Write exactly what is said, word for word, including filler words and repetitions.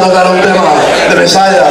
a tocar un tema de Mesaya.